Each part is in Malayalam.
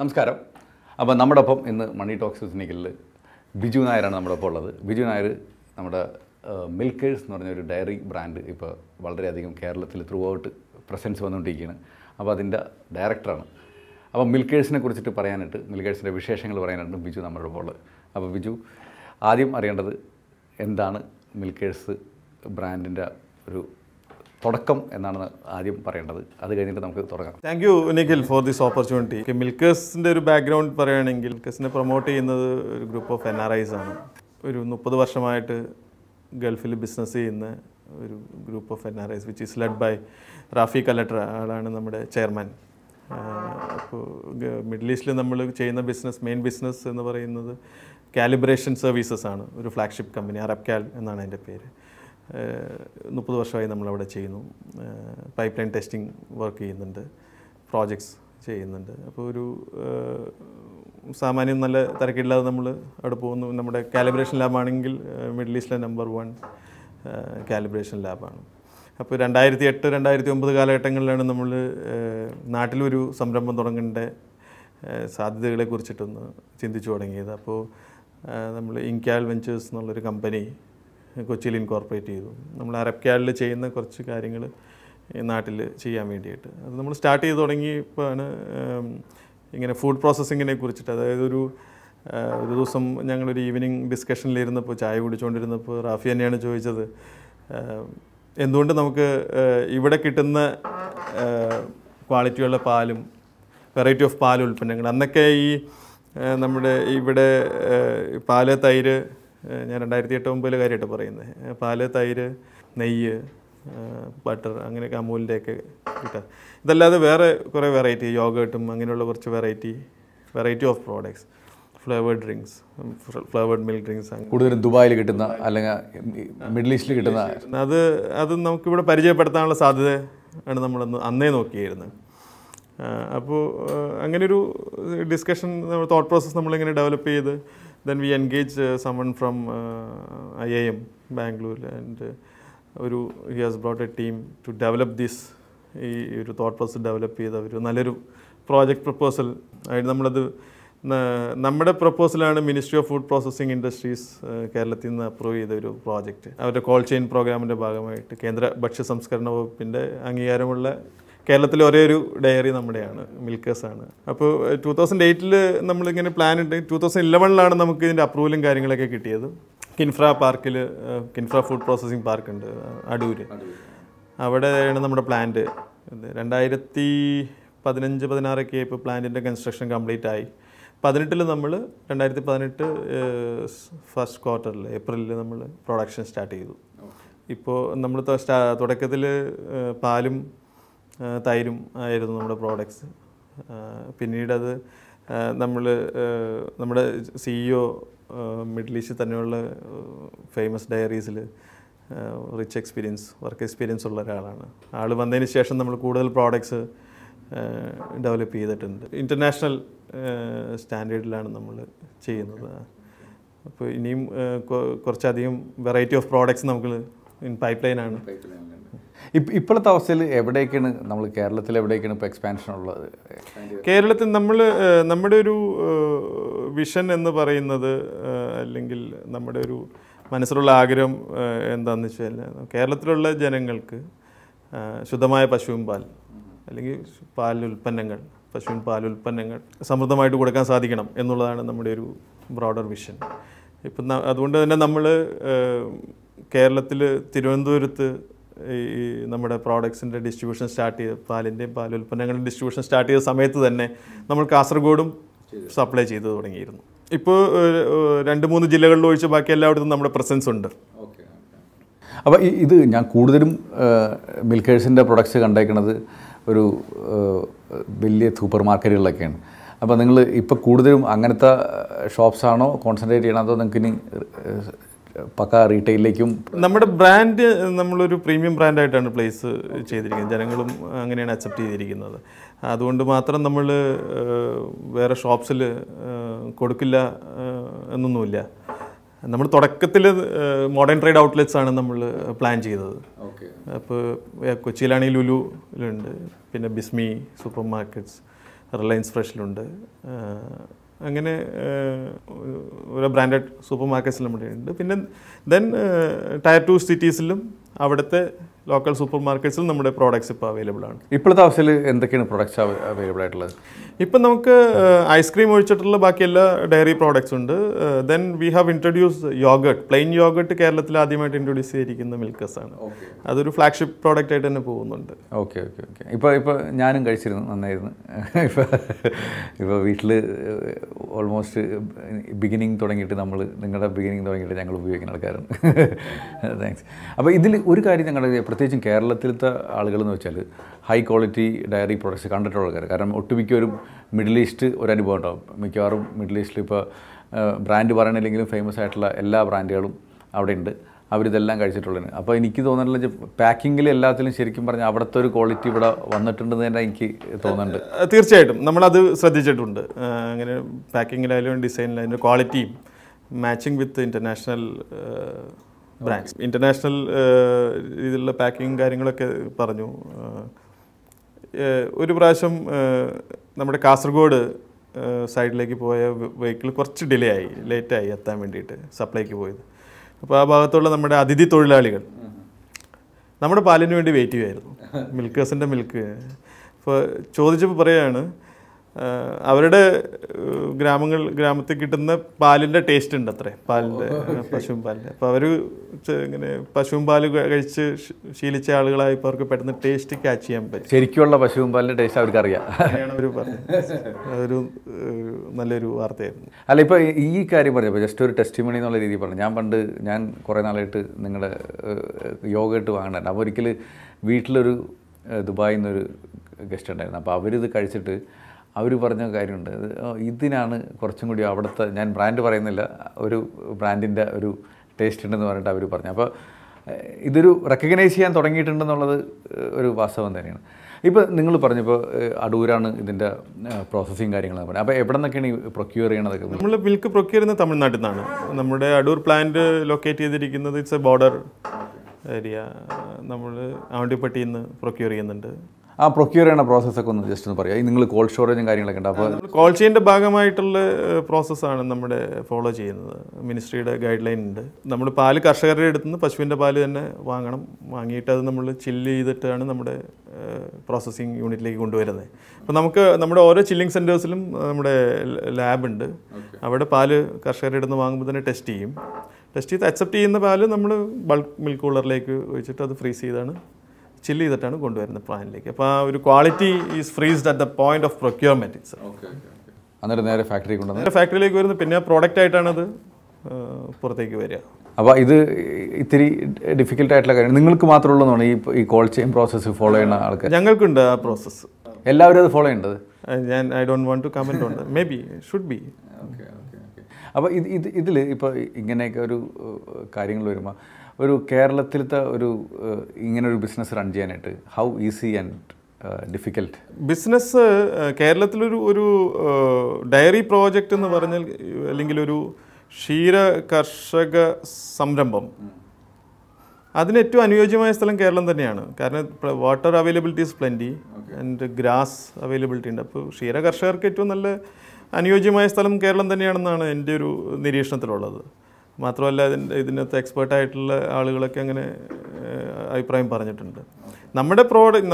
നമസ്കാരം. അപ്പോൾ നമ്മുടെ ഒപ്പം ഇന്ന് മണി ടോക്സ് സിനിക്കിൽ ബിജു നായരാണ് നമ്മുടെ ഒപ്പം ഉള്ളത്. ബിജു നായർ നമ്മുടെ മിൽക്കേഴ്സ് എന്ന് പറഞ്ഞൊരു ഡയറി ബ്രാൻഡ് ഇപ്പോൾ വളരെയധികം കേരളത്തിൽ ത്രൂ ഔട്ട് പ്രസൻസ് വന്നുകൊണ്ടിരിക്കുകയാണ്. അപ്പോൾ അതിൻ്റെ ഡയറക്ടറാണ്. അപ്പോൾ മിൽക്കേഴ്സിനെ കുറിച്ചിട്ട് പറയാനായിട്ട്, മിൽക്കേഴ്സിൻ്റെ വിശേഷങ്ങൾ പറയാനായിട്ട് ബിജു നമ്മുടെ ഒപ്പം ഉള്ളത്. അപ്പോൾ ബിജു, ആദ്യം അറിയേണ്ടത് എന്താണ് മിൽക്കേഴ്സ് ബ്രാൻഡിൻ്റെ ഒരു തുടക്കം എന്നാണ് ആദ്യം പറയേണ്ടത്. അത് കഴിഞ്ഞിട്ട് നമുക്ക് തുടങ്ങാം. Thank you Nikhil for this opportunity. മിൽക്കേഴ്സിൻ്റെ ഒരു ബാക്ക്ഗ്രൗണ്ട് പറയുകയാണെങ്കിൽ, മിൽക്കേഴ്സിനെ പ്രൊമോട്ട് ചെയ്യുന്നത് ഒരു ഗ്രൂപ്പ് ഓഫ് NRIs ആണ്. ഒരു 30 വർഷമായിട്ട് ഗൾഫിൽ ബിസിനസ് ചെയ്യുന്ന ഒരു group of NRIs which is led by Rafi Khalifa. ആളാണ് നമ്മുടെ ചെയർമാൻ. അപ്പോൾ മിഡിൽ ഈസ്റ്റിൽ നമ്മൾ ചെയ്യുന്ന ബിസിനസ്, മെയിൻ ബിസിനസ് എന്ന് പറയുന്നത് കാലിബ്രേഷൻ സർവീസസ് ആണ്. ഒരു ഫ്ലാഗ്ഷിപ്പ് കമ്പനി അറബ്കാൽ എന്നാണ് അതിൻ്റെ പേര്. 30 വർഷമായി നമ്മളവിടെ ചെയ്യുന്നു. പൈപ്പ് ലൈൻ ടെസ്റ്റിംഗ് വർക്ക് ചെയ്യുന്നുണ്ട്, പ്രോജക്ട്സ് ചെയ്യുന്നുണ്ട്. അപ്പോൾ ഒരു സാമാന്യം നല്ല തിരക്കില്ലാതെ നമ്മൾ അവിടെ പോകുന്നു. നമ്മുടെ കാലിബ്രേഷൻ ലാബാണെങ്കിൽ മിഡിൽ ഈസ്റ്റിലെ നമ്പർ 1 കാലിബ്രേഷൻ ലാബാണ്. അപ്പോൾ 2008-2009 കാലഘട്ടങ്ങളിലാണ് നമ്മൾ നാട്ടിലൊരു സംരംഭം തുടങ്ങേണ്ട സാധ്യതകളെ കുറിച്ചിട്ടൊന്ന് ചിന്തിച്ചു തുടങ്ങിയത്. അപ്പോൾ നമ്മൾ ഇൻകാൽ വെഞ്ചേഴ്സ് എന്നുള്ളൊരു കമ്പനി കൊച്ചിയിൽ ഇൻകോർപ്പറേറ്റ് ചെയ്തു. നമ്മൾ അറബ്കാലിൽ ചെയ്യുന്ന കുറച്ച് കാര്യങ്ങൾ നാട്ടിൽ ചെയ്യാൻ വേണ്ടിയിട്ട് അത് നമ്മൾ സ്റ്റാർട്ട് ചെയ്ത് തുടങ്ങിയപ്പോൾ ആണ് ഇങ്ങനെ ഫുഡ് പ്രോസസ്സിങ്ങിനെ കുറിച്ചിട്ട്. അതായത് ഒരു ദിവസം ഞങ്ങളൊരു ഈവനിങ് ഡിസ്കഷനിലിരുന്നപ്പോൾ, ചായ കുടിച്ചുകൊണ്ടിരുന്നപ്പോൾ റാഫി തന്നെയാണ് ചോദിച്ചത്, എന്തുകൊണ്ട് നമുക്ക് ഇവിടെ കിട്ടുന്ന ക്വാളിറ്റിയുള്ള പാലും വെറൈറ്റി ഓഫ് പാൽ ഉൽപ്പന്നങ്ങൾ, അന്നൊക്കെ ഈ നമ്മുടെ ഇവിടെ പാല്, തൈര്, ഞാൻ 2008-2009 കാര്യമായിട്ട് പറയുന്നത്, പാല്, തൈര്, നെയ്യ്, ബട്ടർ, അങ്ങനെയൊക്കെ അമൂലിൻ്റെയൊക്കെ കിട്ടുക. ഇതല്ലാതെ വേറെ കുറേ വെറൈറ്റി, യോഗേർട്ടും അങ്ങനെയുള്ള കുറച്ച് variety of products, flavoured drinks, flavoured milk drinks, കൂടുതലും ദുബായിൽ കിട്ടുന്ന അല്ലെങ്കിൽ മിഡിൽ ഈസ്റ്റിൽ കിട്ടുന്ന അത് നമുക്കിവിടെ പരിചയപ്പെടുത്താനുള്ള സാധ്യത ആണ് നമ്മളന്ന് അന്നേ നോക്കിയായിരുന്നു. അപ്പോൾ അങ്ങനെയൊരു ഡിസ്കഷൻ, തോട്ട് പ്രോസസ്സ് നമ്മളിങ്ങനെ ഡെവലപ്പ് ചെയ്ത് then we engaged someone from IIM Bangalore, and he has brought a team to develop this ഒരു തോട്ട് പ്രോസസ് ഡെവലപ്പ് ചെയ്ത ഒരു നല്ലൊരു പ്രോജക്റ്റ് പ്രപ്പോസൽ ആയിട്ട് നമ്മളത്, നമ്മുടെ പ്രപ്പോസലാണ് ministry of food processing industries കേരളത്തിൽ നിന്ന് അപ്രൂവ് ചെയ്ത ഒരു പ്രോജക്റ്റ്. അവരുടെ കോൾ ചെയിൻ പ്രോഗ്രാമിൻ്റെ ഭാഗമായിട്ട് കേന്ദ്ര ഭക്ഷ്യ സംസ്കരണ വകുപ്പിൻ്റെ അംഗീകാരമുള്ള കേരളത്തിലെ ഒരേ ഒരു ഡയറി നമ്മുടെയാണ്, മിൽക്കേഴ്സാണ്. അപ്പോൾ 2008 നമ്മളിങ്ങനെ പ്ലാൻ ഇട്ട് 2011 നമുക്ക് ഇതിൻ്റെ അപ്രൂവലും കാര്യങ്ങളൊക്കെ കിട്ടിയത്. കിൻഫ്ര ഫുഡ് പ്രോസസ്സിംഗ് പാർക്കുണ്ട് അടൂർ, അവിടെയാണ് നമ്മുടെ പ്ലാന്റ്. 2015-16 ആയപ്പോൾ പ്ലാന്റിൻ്റെ കൺസ്ട്രക്ഷൻ കംപ്ലീറ്റ് ആയി. 2018 നമ്മൾ 2018 ഫസ്റ്റ് ക്വാർട്ടറിൽ ഏപ്രിലിൽ നമ്മൾ പ്രൊഡക്ഷൻ സ്റ്റാർട്ട് ചെയ്തു. ഇപ്പോൾ നമ്മൾ തുടക്കത്തിൽ പാലും തൈരും ആയിരുന്നു നമ്മുടെ പ്രോഡക്ട്സ്. പിന്നീടത് നമ്മുടെ CEO മിഡിൽ ഈസ്റ്റിൽ തന്നെയുള്ള ഫേമസ് ഡയറീസിൽ റിച്ച് എക്സ്പീരിയൻസ്, വർക്ക് എക്സ്പീരിയൻസ് ഉള്ള ഒരാളാണ്. ആൾ വന്നതിന് ശേഷം നമ്മൾ കൂടുതൽ പ്രോഡക്ട്സ് ഡെവലപ്പ് ചെയ്തിട്ടുണ്ട്. ഇൻ്റർനാഷണൽ സ്റ്റാൻഡേർഡിലാണ് നമ്മൾ ചെയ്യുന്നത്. അപ്പോൾ ഇനിയും കുറച്ചധികം വെറൈറ്റി ഓഫ് പ്രോഡക്ട്സ് നമുക്ക് പൈപ്പ് ലൈനാണ്. ഇപ്പോഴത്തെ അവസ്ഥയിൽ എവിടേക്കാണ് നമ്മൾ, കേരളത്തിൽ എവിടേക്കാണ് ഇപ്പോൾ എക്സ്പാൻഷൻ ഉള്ളത്? കേരളത്തിൽ നമ്മുടെ ഒരു വിഷൻ എന്ന് പറയുന്നത്, അല്ലെങ്കിൽ നമ്മുടെ ഒരു മനസ്സിലുള്ള ആഗ്രഹം എന്താണെന്ന് വെച്ച് കഴിഞ്ഞാൽ, കേരളത്തിലുള്ള ജനങ്ങൾക്ക് ശുദ്ധമായ പശുവിൻ പാൽ അല്ലെങ്കിൽ പാലുൽപ്പന്നങ്ങൾ, പശുവിൻ പാലുൽപ്പന്നങ്ങൾ സമൃദ്ധമായിട്ട് കൊടുക്കാൻ സാധിക്കണം എന്നുള്ളതാണ് നമ്മുടെ ഒരു ബ്രോഡർ വിഷൻ. ഇപ്പം അതുകൊണ്ട് തന്നെ നമ്മൾ കേരളത്തിൽ തിരുവനന്തപുരത്ത് ഈ നമ്മുടെ പ്രോഡക്ട്സിൻ്റെ ഡിസ്ട്രിബ്യൂഷൻ സ്റ്റാർട്ട് ചെയ്ത്, പാലിൻ്റെയും പാലുൽപ്പന്നങ്ങളുടെ ഡിസ്ട്രിബ്യൂഷൻ സ്റ്റാർട്ട് ചെയ്ത സമയത്ത് തന്നെ നമ്മൾ കാസർഗോഡും സപ്ലൈ ചെയ്ത് തുടങ്ങിയിരുന്നു. ഇപ്പോൾ 2-3 ജില്ലകളിൽ ഒഴിച്ച് ബാക്കി എല്ലായിടത്തും നമ്മുടെ പ്രസൻസ് ഉണ്ട്. ഓക്കെ. അപ്പോൾ ഇത് ഞാൻ കൂടുതലും മിൽക്കേഴ്സിൻ്റെ പ്രൊഡക്ട്സ് കണ്ടേക്കുന്നത് ഒരു വലിയ സൂപ്പർ മാർക്കറ്റുകളിലൊക്കെയാണ്. അപ്പോൾ നിങ്ങൾ ഇപ്പോൾ കൂടുതലും അങ്ങനത്തെ ഷോപ്സാണോ കോൺസെൻട്രേറ്റ് ചെയ്യണം, അതോ നിങ്ങൾക്ക് ഇനി പക്ക റീറ്റെയിലേക്കും? നമ്മുടെ ബ്രാൻഡ് നമ്മളൊരു പ്രീമിയം ബ്രാൻഡായിട്ടാണ് പ്ലേസ് ചെയ്തിരിക്കുന്നത്. ജനങ്ങളും അങ്ങനെയാണ് അക്സെപ്റ്റ് ചെയ്തിരിക്കുന്നത്. അതുകൊണ്ട് മാത്രം നമ്മൾ വേറെ ഷോപ്സിൽ കൊടുക്കില്ല എന്നൊന്നുമില്ല. നമ്മൾ തുടക്കത്തിൽ മോഡേൺ ട്രേഡ് ഔട്ട്ലെറ്റ്സാണ് നമ്മൾ പ്ലാൻ ചെയ്തത്. അപ്പോൾ കൊച്ചിയിലാണെങ്കിൽ ലുലുലുണ്ട്, പിന്നെ ബിസ്മി സൂപ്പർ മാർക്കറ്റ്സ്, റിലയൻസ് ഫ്രഷിലുണ്ട്, അങ്ങനെ ഓരോ ബ്രാൻഡഡ് സൂപ്പർ മാർക്കറ്റ്സിലും ഇവിടെ ഉണ്ട്. പിന്നെ ദെൻ ടയർ ടു സിറ്റീസിലും അവിടുത്തെ ലോക്കൽ സൂപ്പർ മാർക്കറ്റ്സിൽ നമ്മുടെ പ്രോഡക്റ്റ്സ് ഇപ്പോൾ അവൈലബിൾ ആണ്. ഇപ്പോഴത്തെ അവസ്ഥയിൽ എന്തൊക്കെയാണ് പ്രോഡക്റ്റ്സ് അവൈലബിൾ ആയിട്ടുള്ളത്? ഇപ്പം നമുക്ക് ഐസ്ക്രീം ഒഴിച്ചിട്ടുള്ള ബാക്കി എല്ലാ ഡയറി പ്രോഡക്റ്റ്സ് ഉണ്ട്. Then we have introduce yogurt, plain yogurt കേരളത്തിൽ ആദ്യമായിട്ട് ഇൻട്രൊഡ്യൂസ് ചെയ്തിരിക്കുന്ന മിൽക്കേഴ്സ് ആണ്. അതൊരു ഫ്ലാഗ്ഷിപ്പ് പ്രോഡക്റ്റ് ആയിട്ട് തന്നെ പോകുന്നുണ്ട്. Okay okay okay. ഇപ്പോൾ ഞാനും കഴിച്ചിരുന്നു, നന്നായിരുന്നു. ഇപ്പോൾ വീട്ടിൽ ഓൾമോസ്റ്റ് ബിഗിനിങ് തുടങ്ങിയിട്ട് നമ്മൾ നിങ്ങളുടെ ബിഗിനിങ് തുടങ്ങിയിട്ട് ഞങ്ങൾ ഉപയോഗിക്കുന്ന ആൾക്കാരാണ്. താങ്ക്സ്. അപ്പോൾ ഇതിൽ ഒരു കാര്യം ഞങ്ങളുടെ പ്രത്യേകിച്ചും കേരളത്തിലത്തെ ആളുകളെന്ന് വെച്ചാൽ ഹൈ ക്വാളിറ്റി ഡയറി പ്രോഡക്റ്റ്സ് കണ്ടിട്ടുള്ള ആൾക്കാർ, കാരണം ഒട്ടുമിക്കവരും മിഡിൽ ഈസ്റ്റ് ഒരനുഭവം ഉണ്ടാവും. മിക്കവാറും മിഡിൽ ഈസ്റ്റിൽ ഇപ്പോൾ ബ്രാൻഡ് പറയണില്ലെങ്കിലും ഫേമസ് ആയിട്ടുള്ള എല്ലാ ബ്രാൻഡുകളും അവിടെ ഉണ്ട്, അവരിതെല്ലാം കഴിച്ചിട്ടുള്ളതാണ്. അപ്പോൾ എനിക്ക് തോന്നിയിട്ടുള്ള പാക്കിങ്ങിൽ എല്ലാത്തിലും ശരിക്കും പറഞ്ഞാൽ അവിടുത്തെ ഒരു ക്വാളിറ്റി ഇവിടെ വന്നിട്ടുണ്ടെന്ന് തന്നെ എനിക്ക് തോന്നുന്നുണ്ട്. തീർച്ചയായിട്ടും നമ്മളത് ശ്രദ്ധിച്ചിട്ടുണ്ട്. അങ്ങനെ പാക്കിങ്ങിലായാലും ഡിസൈനിലായാലും ക്വാളിറ്റിയും matching with international brands, international രീതിയിലുള്ള പാക്കിങ് കാര്യങ്ങളൊക്കെ പറഞ്ഞു. ഒരു പ്രാവശ്യം നമ്മുടെ കാസർഗോഡ് സൈഡിലേക്ക് പോയ വെഹിക്കിൾ കുറച്ച് ഡിലേ ആയി, ലേറ്റായി എത്താൻ വേണ്ടിയിട്ട് സപ്ലൈക്ക് പോയത്. അപ്പോൾ ആ ഭാഗത്തുള്ള നമ്മുടെ അതിഥി തൊഴിലാളികൾ നമ്മുടെ പാലിന് വേണ്ടി വെയിറ്റ് ചെയ്യുമായിരുന്നു, മിൽക്കേഴ്സിൻ്റെ മിൽക്ക്. അപ്പോൾ ചോദിച്ചപ്പോൾ പറയുകയാണ്, അവരുടെ ഗ്രാമത്തിൽ കിട്ടുന്ന പാലിൻ്റെ ടേസ്റ്റ് ഉണ്ട് അത്രേ, പാലിൻ്റെ പശുവും പാലിൻ്റെ. അപ്പോൾ അവർ ഇങ്ങനെ പശുവും പാല് കഴിച്ച് ശീലിച്ച ആളുകളായപ്പോൾ അവർക്ക് പെട്ടെന്ന് ടേസ്റ്റ് ക്യാച്ച് ചെയ്യാൻ പറ്റും. ശരിക്കുള്ള പശുവും പാലിൻ്റെ ടേസ്റ്റ് അവർക്ക് അറിയാം. അവർ പറഞ്ഞു അതൊരു നല്ലൊരു വാർത്തയായിരുന്നു. അല്ല, ഇപ്പോൾ ഈ കാര്യം പറഞ്ഞപ്പോൾ ജസ്റ്റ് ഒരു ടെസ്റ്റിമോണി എന്നുള്ള രീതിയിൽ പറഞ്ഞു. ഞാൻ കുറേ നാളായിട്ട് നിങ്ങളുടെ യോഗേർട്ട് വാങ്ങണ്ടായിരുന്നു. അപ്പോൾ ഒരിക്കൽ വീട്ടിലൊരു ദുബായിൽ നിന്നൊരു ഗസ്റ്റ് ഉണ്ടായിരുന്നു. അപ്പോൾ അവരിത് കഴിച്ചിട്ട് അവർ പറഞ്ഞ കാര്യമുണ്ട്, ഇതിനാണ് കുറച്ചും കൂടി അവിടുത്തെ, ഞാൻ ബ്രാൻഡ് പറയുന്നില്ല, ഒരു ബ്രാൻഡിൻ്റെ ഒരു ടേസ്റ്റ് ഉണ്ടെന്ന് പറഞ്ഞിട്ട് അവർ പറഞ്ഞു. അപ്പോൾ ഇതൊരു റെക്കഗ്നൈസ് ചെയ്യാൻ തുടങ്ങിയിട്ടുണ്ടെന്നുള്ളത് ഒരു വാസ്തവം തന്നെയാണ്. ഇപ്പോൾ നിങ്ങൾ പറഞ്ഞപ്പോൾ അടൂരാണ് ഇതിൻ്റെ പ്രോസസ്സിങ് കാര്യങ്ങൾ പറഞ്ഞത്. അപ്പോൾ എവിടെ നിന്നൊക്കെയാണ് ഈ പ്രൊക്യൂർ ചെയ്യണതൊക്കെ? നമ്മൾ മിൽക്ക് പ്രൊക്യൂർ ചെയ്യുന്നത് തമിഴ്നാട്ടിൽ നിന്നാണ്. നമ്മുടെ അടൂർ പ്ലാന്റ് ലൊക്കേറ്റ് ചെയ്തിരിക്കുന്നത് ഇറ്റ്സ് എ ബോർഡർ ഏരിയ. നമ്മൾ ആവണ്ടിപ്പട്ടിയിൽ നിന്ന് പ്രൊക്യൂർ ചെയ്യുന്നുണ്ട്. ആ പ്രൊക്യൂർ ചെയ്യുന്ന പ്രോസസ്സൊക്കെ ഒന്ന് ജസ്റ്റ് ഒന്ന് പറയാം. നിങ്ങൾ കോൾഡ് സ്റ്റോറേജും കാര്യങ്ങളൊക്കെ ഉണ്ട്. അപ്പോൾ കോൾഡ് ചെയിൻ്റെ ഭാഗമായിട്ടുള്ള പ്രോസസ്സാണ് നമ്മുടെ ഫോളോ ചെയ്യുന്നത്. മിനിസ്ട്രിയുടെ ഗൈഡ് ലൈൻ ഉണ്ട്. നമ്മൾ പാല് കർഷകരുടെ അടുത്ത് നിന്ന് പശുവിൻ്റെ പാല് തന്നെ വാങ്ങണം. വാങ്ങിയിട്ട് അത് നമ്മൾ ചില്ല് ചെയ്തിട്ടാണ് നമ്മുടെ പ്രോസസ്സിങ് യൂണിറ്റിലേക്ക് കൊണ്ടുവരുന്നത്. അപ്പോൾ നമുക്ക് നമ്മുടെ ഓരോ ചില്ലിങ് സെൻറ്റേഴ്സിലും നമ്മുടെ ലാബുണ്ട്. അവിടെ പാല് കർഷകരുടെ അടുത്ത് നിന്ന് വാങ്ങുമ്പോൾ തന്നെ ടെസ്റ്റ് ചെയ്യും. ടെസ്റ്റ് ചെയ്ത് അക്സെപ്റ്റ് ചെയ്യുന്ന പാല് നമ്മൾ ബൾക്ക് മിൽക്ക് കൂളറിലേക്ക് ഒഴിച്ചിട്ട് അത് ഫ്രീസ് ചെയ്താണ്, ചില്ല് ചെയ്തിട്ടാണ് കൊണ്ടുവരുന്നത് പ്ലാനിലേക്ക്. അപ്പോൾ ആ ഒരു quality is freezed at the point of procurement. അന്നേരം നേരെ ഫാക്ടറി കൊണ്ടുവന്ന് നേരെ ഫാക്ടറിയിലേക്ക് വരുന്നത്, പിന്നെ ആ പ്രോഡക്റ്റ് ആയിട്ടാണത് പുറത്തേക്ക് വരിക. അപ്പോൾ ഇത് ഇത്തിരി ഡിഫിക്കൽട്ടായിട്ടുള്ള കാര്യം നിങ്ങൾക്ക് മാത്രമേ ഉള്ളതാണ് ഈ കോൾഡ് ചെയിൻ പ്രോസസ്സ് ഫോളോ ചെയ്യുന്ന ആൾക്കാർ. ഞങ്ങൾക്കുണ്ട് ആ പ്രോസസ്സ്, എല്ലാവരും അത് ഫോളോ ചെയ്യേണ്ടത്. ഞാൻ I don't want to comment on that, maybe should be. അപ്പോൾ ഇതിൽ ഇപ്പോൾ ഇങ്ങനെയൊക്കെ ഒരു കാര്യങ്ങൾ വരുമ്പോൾ ഒരു കേരളത്തിലത്തെ ഒരു ഇങ്ങനൊരു ബിസിനസ് റൺ ചെയ്യാനായിട്ട് how easy and difficult business? കേരളത്തിലൊരു ഡയറി പ്രോജക്റ്റ് എന്ന് പറഞ്ഞാൽ, അല്ലെങ്കിൽ ഒരു ക്ഷീര കർഷക സംരംഭം, അതിന് ഏറ്റവും അനുയോജ്യമായ സ്ഥലം കേരളം തന്നെയാണ്. കാരണം water availability is plenty and grass availability ഉണ്ട്. അപ്പോൾ ക്ഷീര കർഷകർക്ക് ഏറ്റവും നല്ല അനുയോജ്യമായ സ്ഥലം കേരളം തന്നെയാണെന്നാണ് എൻ്റെ ഒരു നിരീക്ഷണത്തിലുള്ളത്. മാത്രമല്ല ഇതിനകത്ത് എക്സ്പേർട്ടായിട്ടുള്ള ആളുകളൊക്കെ അങ്ങനെ അഭിപ്രായം പറഞ്ഞിട്ടുണ്ട്. നമ്മുടെ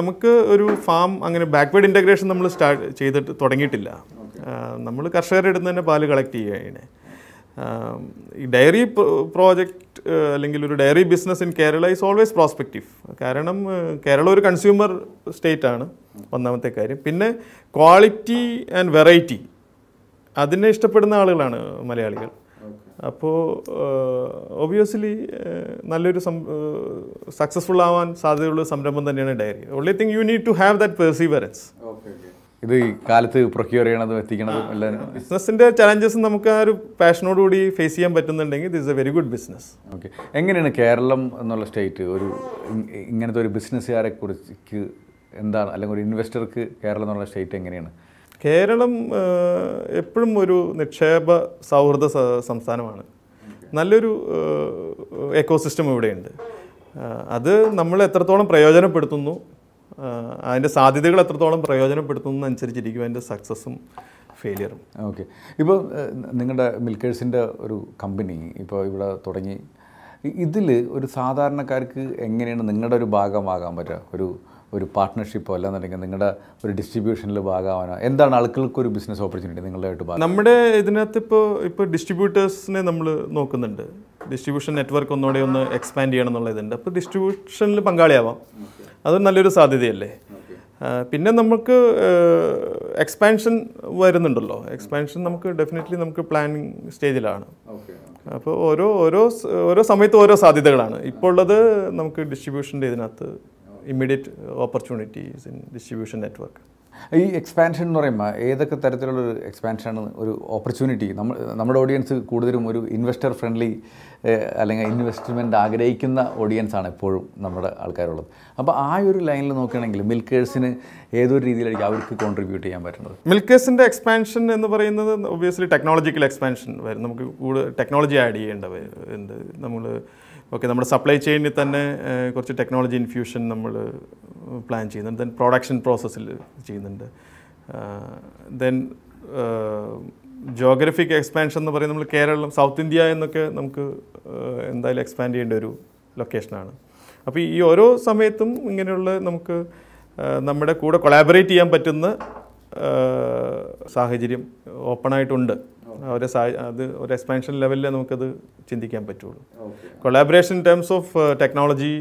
നമുക്ക് ഒരു ഫാം അങ്ങനെ ബാക്ക്വേർഡ് ഇൻ്റഗ്രേഷൻ നമ്മൾ സ്റ്റാർട്ട് ചെയ്തിട്ട് തുടങ്ങിയിട്ടില്ല. നമ്മൾ കർഷകരുടെ അടുത്ത് തന്നെ പാല് കളക്ട് ചെയ്യുകയാണ്. ഈ ഡയറി പ്രോജക്റ്റ് അല്ലെങ്കിൽ ഒരു dairy business in Kerala is always prospective. കാരണം കേരളം ഒരു കൺസ്യൂമർ സ്റ്റേറ്റ് ആണ്, ഒന്നാമത്തെ കാര്യം. പിന്നെ ക്വാളിറ്റി ആൻഡ് വെറൈറ്റി, അതിനെ ഇഷ്ടപ്പെടുന്ന ആളുകളാണ് മലയാളികൾ. അപ്പോൾ ഒബിയസ്ലി നല്ലൊരു സക്സസ്ഫുൾ ആവാൻ സാധ്യതയുള്ള സംരംഭം തന്നെയാണ് dairy. Only thing you need to have that perseverance. ഇത് ഈ കാലത്ത് പ്രൊക്യൂർ ചെയ്യണതും എത്തിക്കണതും എല്ലാം ബിസിനസ്സിൻ്റെ ചലഞ്ചസ് നമുക്ക് ആ ഒരു പാഷനോടുകൂടി ഫേസ് ചെയ്യാൻ പറ്റുന്നുണ്ടെങ്കിൽ this a very good business. Okay, എങ്ങനെയാണ് കേരളം എന്നുള്ള സ്റ്റേറ്റ് ഒരു ഇങ്ങനത്തെ ഒരു ബിസിനസ്സുകാരെ കുറിച്ച് എന്താണ്, അല്ലെങ്കിൽ ഒരു ഇൻവെസ്റ്റർക്ക് കേരളം എന്നുള്ള സ്റ്റേറ്റ് എങ്ങനെയാണ്? കേരളം എപ്പോഴും ഒരു നിക്ഷേപ സൗഹൃദ സംസ്ഥാനമാണ്. നല്ലൊരു എക്കോസിസ്റ്റം ഇവിടെയുണ്ട്. അത് നമ്മൾ എത്രത്തോളം പ്രയോജനപ്പെടുത്തുന്നു അതിൻ്റെ സാധ്യതകൾ എത്രത്തോളം പ്രയോജനപ്പെടുത്തുന്നതനുസരിച്ചിരിക്കും അതിൻ്റെ സക്സസ്സും ഫെയിലിയറും. ഓക്കെ, ഇപ്പോൾ നിങ്ങളുടെ മിൽക്കേഴ്സിൻ്റെ ഒരു കമ്പനി ഇപ്പോൾ ഇവിടെ തുടങ്ങി, ഇതിൽ ഒരു സാധാരണക്കാർക്ക് എങ്ങനെയാണ് നിങ്ങളുടെ ഒരു ഭാഗമാകാൻ പറ്റുക? ഒരു പാർട്ട്ണർഷിപ്പോ അല്ലാന്നുണ്ടെങ്കിൽ നിങ്ങളുടെ ഒരു ഡിസ്ട്രിബ്യൂഷനിൽ ഭാഗമാവാനോ, എന്താണ് ആളുകൾക്കൊരു ബിസിനസ് ഓപ്പർച്യൂണിറ്റി നിങ്ങളുടെ? നമ്മുടെ ഇതിനകത്ത് ഇപ്പോൾ ഡിസ്ട്രിബ്യൂട്ടേഴ്സിനെ നമ്മൾ നോക്കുന്നുണ്ട്. ഡിസ്ട്രിബ്യൂഷൻ നെറ്റ്വർക്ക് ഒന്നുകൂടെ എക്സ്പാൻഡ് ചെയ്യണം എന്നുള്ളതുണ്ട്. അപ്പോൾ ഡിസ്ട്രിബ്യൂഷനിൽ പങ്കാളിയാവാം, അത് നല്ലൊരു സാധ്യതയല്ലേ. പിന്നെ നമുക്ക് എക്സ്പാൻഷൻ വരുന്നുണ്ടല്ലോ, എക്സ്പാൻഷൻ നമുക്ക് ഡെഫിനറ്റ്ലി നമുക്ക് പ്ലാനിങ് സ്റ്റേജിലാണ്. അപ്പോൾ ഓരോ ഓരോ ഓരോ സമയത്ത് ഓരോ സാധ്യതകളാണ്. ഇപ്പോൾ ഉള്ളത് നമുക്ക് ഡിസ്ട്രിബ്യൂഷൻ്റെ ഇതിനകത്ത് immediate opportunities in distribution network. ഈ എക്സ്പാൻഷൻ എന്ന് പറയുമ്പോൾ ഏതൊക്കെ തരത്തിലുള്ളൊരു എക്സ്പാൻഷനാണ് ഒരു ഓപ്പർച്യൂണിറ്റി? നമ്മുടെ ഓഡിയൻസ് കൂടുതലും ഒരു ഇൻവെസ്റ്റർ ഫ്രണ്ട്ലി അല്ലെങ്കിൽ ഇൻവെസ്റ്റ്മെൻറ്റ് ആഗ്രഹിക്കുന്ന ഓഡിയൻസാണ് എപ്പോഴും നമ്മുടെ ആൾക്കാരുള്ളത്. അപ്പോൾ ആ ഒരു ലൈനിൽ നോക്കുകയാണെങ്കിൽ മിൽക്കേഴ്സിന് ഏതൊരു രീതിയിലായിരിക്കും അവർക്ക് കോൺട്രിബ്യൂട്ട് ചെയ്യാൻ പറ്റുന്നത്? മിൽക്കേഴ്സിൻ്റെ എക്സ്പാൻഷൻ എന്ന് പറയുന്നത് ഒബ്വിയസ്ലി ടെക്നോളജിക്കൽ എക്സ്പാൻഷൻ വരും. നമുക്ക് കൂടുതൽ ടെക്നോളജി ആഡ് ചെയ്യേണ്ടവരുണ്ട്. നമ്മൾ നമ്മുടെ സപ്ലൈ ചെയിനിൽ തന്നെ കുറച്ച് ടെക്നോളജി ഇൻഫ്യൂഷൻ നമ്മൾ പ്ലാൻ ചെയ്യുന്നുണ്ട്. ദെൻ പ്രൊഡക്ഷൻ പ്രോസസ്സിൽ ചെയ്യുന്നുണ്ട്. ദെൻ ജോഗ്രഫിക് എക്സ്പാൻഷൻ എന്ന് പറയുന്നത് നമ്മൾ കേരളം, സൗത്ത് ഇന്ത്യ എന്നൊക്കെ നമുക്ക് എന്തായാലും എക്സ്പാൻഡ് ചെയ്യേണ്ട ഒരു ലൊക്കേഷനാണ്. അപ്പോൾ ഈ ഓരോ സമയത്തും ഇങ്ങനെയുള്ള നമുക്ക് നമ്മുടെ കൂടെ കൊളാബറേറ്റ് ചെയ്യാൻ പറ്റുന്ന സാഹചര്യം ഓപ്പണായിട്ടുണ്ട്. അത് ഒരു എക്സ്പാൻഷൻ ലെവലിൽ നമുക്കത് ചിന്തിക്കാൻ പറ്റുള്ളൂ. Collaboration in terms of technology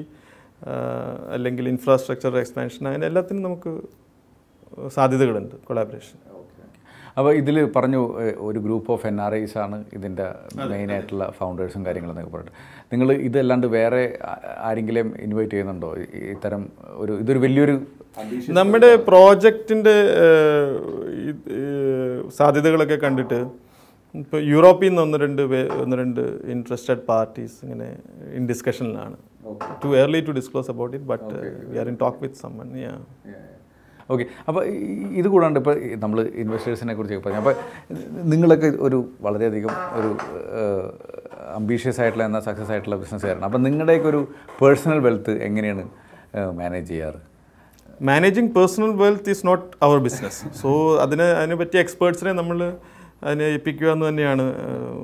അല്ലെങ്കിൽ ഇൻഫ്രാസ്ട്രക്ചർ എക്സ്പാൻഷൻ, അതിന് എല്ലാത്തിനും നമുക്ക് സാധ്യതകളുണ്ട് കൊളാബറേഷൻ. അപ്പോൾ ഇതിൽ പറഞ്ഞു ഒരു ഗ്രൂപ്പ് ഓഫ് NRIs ആണ് ഇതിൻ്റെ മെയിനായിട്ടുള്ള ഫൗണ്ടേഴ്സും കാര്യങ്ങളെന്നൊക്കെ പറഞ്ഞിട്ട്, നിങ്ങൾ ഇതല്ലാണ്ട് വേറെ ആരെങ്കിലും ഇൻവൈറ്റ് ചെയ്യുന്നുണ്ടോ? ഇത്തരം ഒരു ഇതൊരു വലിയൊരു നമ്മുടെ പ്രോജക്റ്റിൻ്റെ സാധ്യതകളൊക്കെ കണ്ടിട്ട് ഇപ്പോൾ യൂറോപ്പിൽ നിന്ന് ഒന്ന് രണ്ട് ഇൻട്രസ്റ്റഡ് പാർട്ടീസ് ഇങ്ങനെ ഇൻ ഡിസ്കഷനിലാണ്. Too early to disclose about it, but we are in talk with someone. Okay, അപ്പോൾ ഇത് കൂടാണ്ട് ഇപ്പോൾ നമ്മൾ ഇൻവെസ്റ്റേഴ്സിനെ കുറിച്ച് പറഞ്ഞു. അപ്പോൾ നിങ്ങളൊക്കെ ഒരു വളരെയധികം ഒരു അംബീഷ്യസ് ആയിട്ടുള്ള എന്നാൽ സക്സസ് ആയിട്ടുള്ള ബിസിനസ്സുകാരാണ്. അപ്പോൾ നിങ്ങളുടെയൊക്കെ ഒരു പേഴ്സണൽ വെൽത്ത് എങ്ങനെയാണ് മാനേജ് ചെയ്യാറ്? Managing personal wealth is not our business. So അതിനെ പറ്റിയ എക്സ്പേർട്സിനെ നമ്മൾ അതിനെ ഏൽപ്പിക്കുക എന്ന് തന്നെയാണ്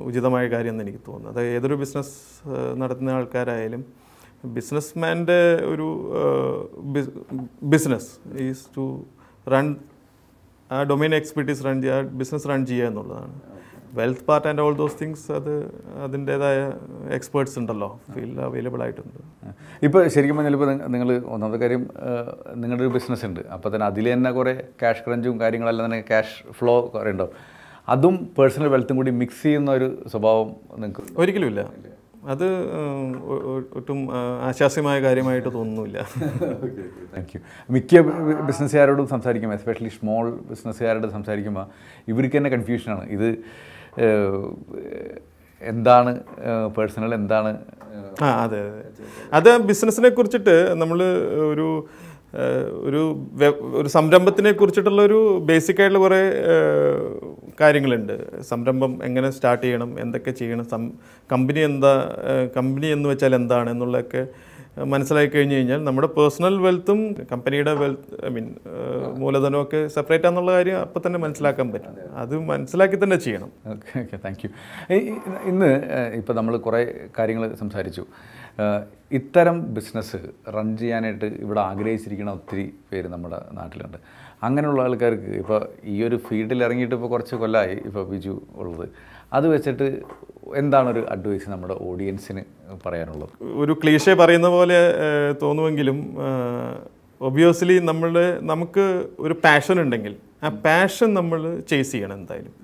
ഉചിതമായ കാര്യം എന്ന് എനിക്ക് തോന്നുന്നത്. അത് ഏതൊരു ബിസിനസ് നടത്തുന്ന ആൾക്കാരായാലും ബിസിനസ്മാൻ്റെ ഒരു ബിസിനസ് ഈസ് ടു റൺ ആ ഡൊമൈൻ എക്സ്പെർട്ടീസ് റൺ ചെയ്യുക, ബിസിനസ് റൺ ചെയ്യുക എന്നുള്ളതാണ്. Wealth part and all those things അത് അതിൻ്റേതായ എക്സ്പേർട്സ് ഉണ്ടല്ലോ ഫീൽഡ് അവൈലബിൾ ആയിട്ടുണ്ട്. ഇപ്പോൾ ശരിക്കും പറഞ്ഞാൽ ഇപ്പോൾ നിങ്ങൾ ഒന്നാമത്തെ കാര്യം നിങ്ങളുടെ ഒരു ബിസിനസ് ഉണ്ട്, അപ്പോൾ തന്നെ അതിൽ തന്നെ കുറേ ക്യാഷ് ക്രഞ്ചും കാര്യങ്ങളെല്ലാം തന്നെ ക്യാഷ് ഫ്ലോ കുറേ ഉണ്ടാവും. അതും പേഴ്സണൽ വെൽത്തും കൂടി മിക്സ് ചെയ്യുന്ന ഒരു സ്വഭാവം നിങ്ങൾക്ക് ഒരിക്കലും ഇല്ല. അത് ഒട്ടും ആശാസ്യമായ കാര്യമായിട്ട് തോന്നുന്നില്ല. Thank you. മിക്ക ബിസിനസ്സുകാരോടും സംസാരിക്കുമ്പോൾ, എസ്പെഷ്യലി സ്മോൾ ബിസിനസ്സുകാരോട് സംസാരിക്കുമ്പോൾ ഇവർക്ക് തന്നെ കൺഫ്യൂഷനാണ്. ഇത് എന്താണ് പേഴ്സണൽ, എന്താണ്? അതെ അതെ, അത് ബിസിനസ്സിനെ കുറിച്ചിട്ട് നമ്മൾ ഒരു സംരംഭത്തിനെ കുറിച്ചിട്ടുള്ളൊരു ബേസിക്കായിട്ടുള്ള കുറേ കാര്യങ്ങളുണ്ട്. സംരംഭം എങ്ങനെ സ്റ്റാർട്ട് ചെയ്യണം, എന്തൊക്കെ ചെയ്യണം, കമ്പനി എന്ന് വെച്ചാൽ എന്താണ് എന്നുള്ളതൊക്കെ മനസ്സിലാക്കി കഴിഞ്ഞ് കഴിഞ്ഞാൽ നമ്മുടെ പേഴ്സണൽ വെൽത്തും കമ്പനിയുടെ വെൽത്ത് മൂലധനവും ഒക്കെ സെപ്പറേറ്റ് ആണെന്നുള്ള കാര്യം അപ്പം തന്നെ മനസ്സിലാക്കാൻ പറ്റും. അത് മനസ്സിലാക്കി തന്നെ ചെയ്യണം. Okay okay, thank you. ഇന്ന് ഇപ്പോൾ നമ്മൾ കുറേ കാര്യങ്ങൾ സംസാരിച്ചു. ഇത്തരം ബിസിനസ് റൺ ചെയ്യാനായിട്ട് ഇവിടെ ആഗ്രഹിച്ചിരിക്കുന്ന ഒത്തിരി പേര് നമ്മുടെ നാട്ടിലുണ്ട്. അങ്ങനെയുള്ള ആൾക്കാർക്ക് ഇപ്പോൾ ഈ ഒരു ഫീൽഡിൽ ഇറങ്ങിയിട്ട് ഇപ്പോൾ കുറച്ച് കൊല്ലമായി ഇപ്പോൾ ബിജു ഉള്ളത്, അത് വെച്ചിട്ട് എന്താണൊരു അഡ്വൈസ് നമ്മുടെ ഓഡിയൻസിന് പറയാനുള്ളത്? ഒരു ക്ലീഷേ പറയുന്ന പോലെ തോന്നുമെങ്കിലും ഒബ്വിയസ്ലി നമുക്ക് ഒരു പാഷൻ ഉണ്ടെങ്കിൽ ആ പാഷൻ നമ്മൾ ചേസ് ചെയ്യണം എന്തായാലും.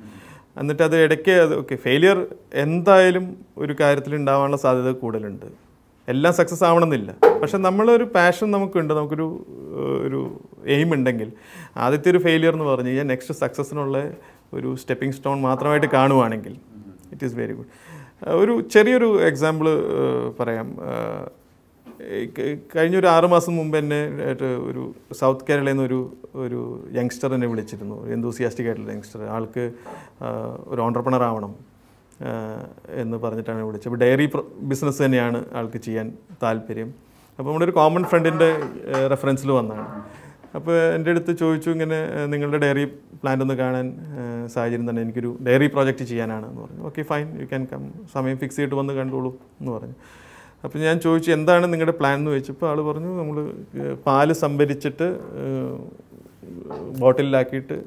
എന്നിട്ട് അത് ഇടയ്ക്ക് ഫെയിലിയർ എന്തായാലും ഒരു കാര്യത്തിൽ ഉണ്ടാവാനുള്ള സാധ്യത കൂടുതലുണ്ട്. എല്ലാം സക്സസ് ആവണമെന്നില്ല, പക്ഷെ നമ്മളൊരു പാഷൻ നമുക്കുണ്ട്, നമുക്കൊരു എയിം ഉണ്ടെങ്കിൽ ആദ്യത്തെ ഒരു ഫെയിലിയർ എന്ന് പറഞ്ഞു കഴിഞ്ഞാൽ നെക്സ്റ്റ് സക്സസ്സിനുള്ള ഒരു സ്റ്റെപ്പിംഗ് സ്റ്റോൺ മാത്രമായിട്ട് കാണുവാണെങ്കിൽ ഇറ്റ് ഈസ് വെരി ഗുഡ്. ഒരു ചെറിയൊരു എക്സാമ്പിൾ പറയാം. കഴിഞ്ഞൊരു 6 മാസം മുമ്പ് എന്നെ ഒരു സൗത്ത് കേരളയിൽ നിന്ന് ഒരു യങ്സ്റ്റർ എന്നെ വിളിച്ചിരുന്നു. എന്തൂസിയാസ്റ്റിക് ആയിട്ടുള്ള യങ്സ്റ്റർ, ആൾക്ക് ഒരു ഓൺട്രപ്രണർ ആവണം എന്ന് പറഞ്ഞിട്ടാണ് വിളിച്ചത്. അപ്പോൾ ഡയറി ബിസിനസ് തന്നെയാണ് ആൾക്ക് ചെയ്യാൻ താല്പര്യം. അപ്പോൾ നമ്മുടെ ഒരു കോമൺ ഫ്രണ്ടിൻ്റെ റെഫറൻസിൽ വന്നതാണ്. അപ്പോൾ എൻ്റെ അടുത്ത് ചോദിച്ചു ഇങ്ങനെ നിങ്ങളുടെ ഡയറി പ്ലാന്റ് ഒന്ന് കാണാൻ സാഹചര്യം തന്നെ, എനിക്കൊരു ഡയറി പ്രോജക്റ്റ് ചെയ്യാനാണെന്ന് പറഞ്ഞു. Okay fine, you can come, സമയം ഫിക്സ് ചെയ്തിട്ട് വന്ന് കണ്ടോളൂ എന്ന് പറഞ്ഞു. അപ്പോൾ ഞാൻ ചോദിച്ചു എന്താണ് നിങ്ങളുടെ പ്ലാൻ എന്ന് ചോദിച്ചപ്പോൾ ആൾ പറഞ്ഞു നമ്മൾ പാല് സംഭരിച്ചിട്ട് ബോട്ടിലാക്കിയിട്ട്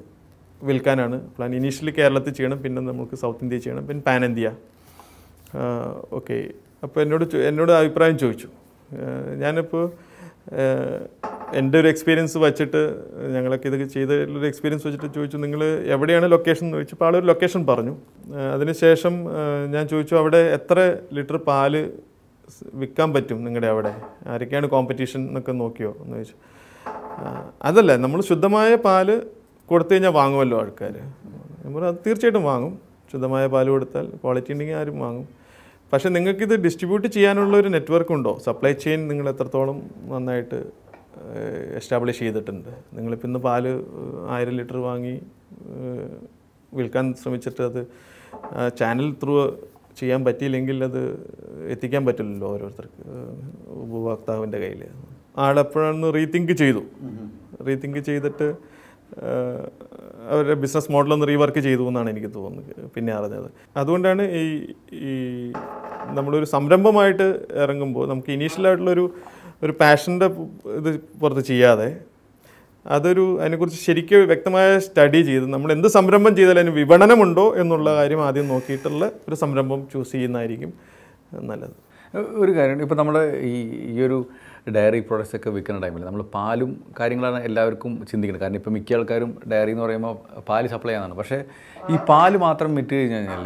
വിൽക്കാനാണ് പ്ലാൻ. ഇനീഷ്യലി കേരളത്തിൽ ചെയ്യണം, പിന്നെ നമുക്ക് സൗത്ത് ഇന്ത്യ ചെയ്യണം, പിന്നെ പാൻ ഇന്ത്യ. ഓക്കെ, അപ്പോൾ എന്നോട് അഭിപ്രായം ചോദിച്ചു. ഞാനിപ്പോൾ എൻ്റെ ഒരു എക്സ്പീരിയൻസ് വച്ചിട്ട്, ഞങ്ങളൊക്കെ ഇത് ചെയ്തൊരു എക്സ്പീരിയൻസ് വെച്ചിട്ട് ചോദിച്ചു നിങ്ങൾ എവിടെയാണ് ലൊക്കേഷൻ എന്ന് ചോദിച്ചു. അപ്പോൾ ആളൊരു ലൊക്കേഷൻ പറഞ്ഞു. അതിനുശേഷം ഞാൻ ചോദിച്ചു അവിടെ എത്ര ലിറ്റർ പാല് വിൽക്കാൻ പറ്റും നിങ്ങളുടെ അവിടെ, ആരൊക്കെയാണ് കോമ്പറ്റീഷൻ എന്നൊക്കെ നോക്കിയോ എന്ന് ചോദിച്ചു. അതല്ല, നമ്മൾ ശുദ്ധമായ പാല് കൊടുത്തു കഴിഞ്ഞാൽ വാങ്ങുമല്ലോ ആൾക്കാർ. നമ്മൾ അത് തീർച്ചയായിട്ടും വാങ്ങും, ശുദ്ധമായ പാല് കൊടുത്താൽ, ക്വാളിറ്റി ഉണ്ടെങ്കിൽ ആരും വാങ്ങും. പക്ഷേ നിങ്ങൾക്കിത് ഡിസ്ട്രിബ്യൂട്ട് ചെയ്യാനുള്ള ഒരു നെറ്റ്വർക്ക് ഉണ്ടോ, സപ്ലൈ ചെയിൻ നിങ്ങൾ എത്രത്തോളം നന്നായിട്ട് എസ്റ്റാബ്ലിഷ് ചെയ്തിട്ടുണ്ട്. നിങ്ങളിപ്പോൾ ഇന്ന് പാല് 1000 ലിറ്റർ വാങ്ങി വിൽക്കാൻ ശ്രമിച്ചിട്ട് അത് ചാനൽ ത്രൂ ചെയ്യാൻ പറ്റിയില്ലെങ്കിൽ അത് എത്തിക്കാൻ പറ്റില്ലല്ലോ ഓരോരുത്തർക്ക്, ഉപഭോക്താവിൻ്റെ കയ്യിൽ. ആളെപ്പോഴൊന്ന് റീതിങ്ക് ചെയ്തിട്ട് അവരുടെ ബിസിനസ് മോഡലൊന്ന് റീവർക്ക് ചെയ്തു എന്നാണ് എനിക്ക് തോന്നുന്നത്, പിന്നെ അറിഞ്ഞത്. അതുകൊണ്ടാണ് ഈ നമ്മളൊരു സംരംഭമായിട്ട് ഇറങ്ങുമ്പോൾ നമുക്ക് ഇനീഷ്യലായിട്ടുള്ളൊരു പാഷൻ്റെ ഇത് പുറത്ത് ചെയ്യാതെ അതിനെക്കുറിച്ച് ശരിക്കും വ്യക്തമായ സ്റ്റഡി ചെയ്ത് നമ്മൾ എന്ത് സംരംഭം ചെയ്താലും അതിന് വിപണനമുണ്ടോ എന്നുള്ള കാര്യം ആദ്യം നോക്കിയിട്ടുള്ള ഒരു സംരംഭം ചൂസ് ചെയ്യുന്നതായിരിക്കും നല്ലത്. ഒരു കാര്യം, ഇപ്പോൾ നമ്മൾ ഈയൊരു ഡയറി പ്രോഡക്റ്റ്സ് ഒക്കെ വിൽക്കുന്ന ടൈമിൽ നമ്മൾ പാലും കാര്യങ്ങളാണ് എല്ലാവർക്കും ചിന്തിക്കുന്നത്. കാരണം ഇപ്പോൾ മിക്ക ആൾക്കാരും ഡയറി എന്ന് പറയുമ്പോൾ പാല് സപ്ലൈ ചെയ്യുന്നതാണ്. പക്ഷേ ഈ പാല് മാത്രം വിറ്റ് കഴിഞ്ഞ് കഴിഞ്ഞാൽ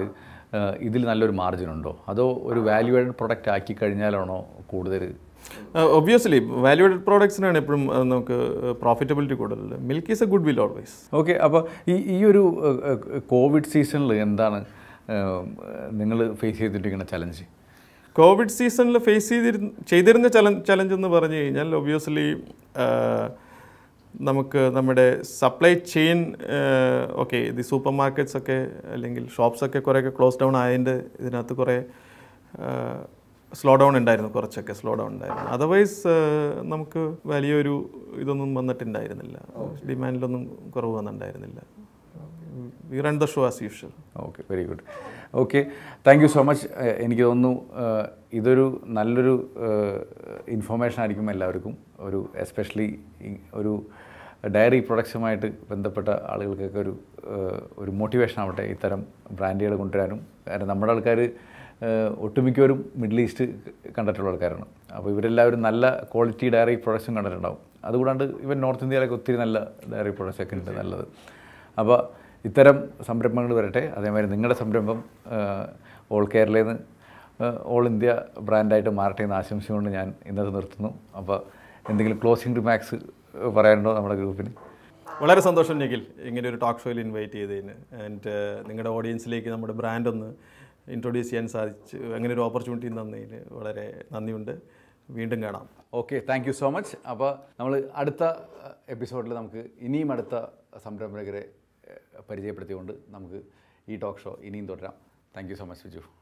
ഇതിൽ നല്ലൊരു മാർജിൻ ഉണ്ടോ, അതോ ഒരു വാല്യൂവേഡ് പ്രൊഡക്റ്റ് ആക്കി കഴിഞ്ഞാലാണോ കൂടുതൽ? ഒബ്വിയസ്ലി വാല്യൂഡ് പ്രോഡക്ട്സിനാണ് എപ്പോഴും നമുക്ക് പ്രോഫിറ്റബിലിറ്റി കൂടുതൽ. Milk is a good will always. Okay, അപ്പോൾ ഈ ഒരു കോവിഡ് സീസണിൽ എന്താണ് നിങ്ങൾ ഫേസ് ചെയ്തിരിക്കുന്ന ചലഞ്ച്? കോവിഡ് സീസണിൽ ഫേസ് ചെയ്തിരുന്ന ചലഞ്ച് എന്ന് പറഞ്ഞു കഴിഞ്ഞാൽ ഒബ്വിയസ്ലി നമുക്ക് നമ്മുടെ സപ്ലൈ ചെയിൻ, ഓക്കെ ഇത് സൂപ്പർ മാർക്കറ്റ്സ് ഒക്കെ അല്ലെങ്കിൽ ഷോപ്സൊക്കെ കുറേയൊക്കെ ക്ലോസ് ഡൗൺ ആയതിൻ്റെ ഇതിനകത്ത് കുറേ കുറച്ചൊക്കെ സ്ലോ ഡൗൺ ഉണ്ടായിരുന്നു. അതർവൈസ് നമുക്ക് വലിയൊരു ഇതൊന്നും വന്നിട്ടുണ്ടായിരുന്നില്ല, ഡിമാൻഡിലൊന്നും കുറവ് വന്നിട്ടുണ്ടായിരുന്നില്ല. We run the show as usual. Okay, very good. Okay, thank you so much. എനിക്ക് തോന്നുന്നു ഇതൊരു നല്ലൊരു ഇൻഫോർമേഷൻ ആയിരിക്കും എല്ലാവർക്കും, ഒരു എസ്പെഷ്യലി ഒരു ഡയറി പ്രൊഡക്ട്സുമായിട്ട് ബന്ധപ്പെട്ട ആളുകൾക്കൊക്കെ ഒരു മോട്ടിവേഷൻ ആവട്ടെ ഇത്തരം ബ്രാൻഡുകൾ കൊണ്ടുവരാനും. കാരണം നമ്മുടെ ആൾക്കാർ ഒട്ടുമിക്കവരും മിഡിൽ ഈസ്റ്റ് കണ്ടിട്ടുള്ള ആൾക്കാരാണ്. അപ്പോൾ ഇവരെല്ലാവരും നല്ല ക്വാളിറ്റി ഡയറി പ്രൊഡക്ട്സും കണ്ടിട്ടുണ്ടാവും. അതുകൂടാണ്ട് ഇവൻ നോർത്ത് ഇന്ത്യയിലൊക്കെ ഒത്തിരി നല്ല ഡയറി പ്രൊഡക്ട്സൊക്കെ ഉണ്ട്, നല്ലത്. അപ്പോൾ ഇത്തരം സംരംഭങ്ങൾ വരട്ടെ. അതേമാതിരി നിങ്ങളുടെ സംരംഭം ഓൾ കേരളയിൽ നിന്ന് ഓൾ ഇന്ത്യ ബ്രാൻഡായിട്ട് മാറട്ടെ എന്ന് ആശംസയുകൊണ്ട് ഞാൻ ഇന്നത് നിർത്തുന്നു. അപ്പോൾ എന്തെങ്കിലും ക്ലോസിംഗ് റിമാർക്സ് പറയാനുണ്ടോ നമ്മുടെ ഗ്രൂപ്പിന്? വളരെ സന്തോഷം നിഖിൽ, ഇങ്ങനെ ഒരു ടോക്ക് ഷോയിൽ ഇൻവൈറ്റ് ചെയ്തതിന്. ആൻഡ് നിങ്ങളുടെ ഓഡിയൻസിലേക്ക് നമ്മുടെ ബ്രാൻഡൊന്ന് ഇൻട്രൊഡ്യൂസ് ചെയ്യാൻ സാധിച്ചു, അങ്ങനെ ഒരു ഓപ്പർച്യൂണിറ്റി തന്നതിന് വളരെ നന്ദിയുണ്ട്. വീണ്ടും കാണാം. Okay, thank you so much. അപ്പോൾ നമ്മൾ അടുത്ത എപ്പിസോഡിൽ നമുക്ക് ഇനിയും അടുത്ത സംരംഭകരെ പരിചയപ്പെടുത്തിക്കൊണ്ട് നമുക്ക് ഈ ടോക്ക് ഷോ ഇനിയും തുടരാം. Thank you so much Viju.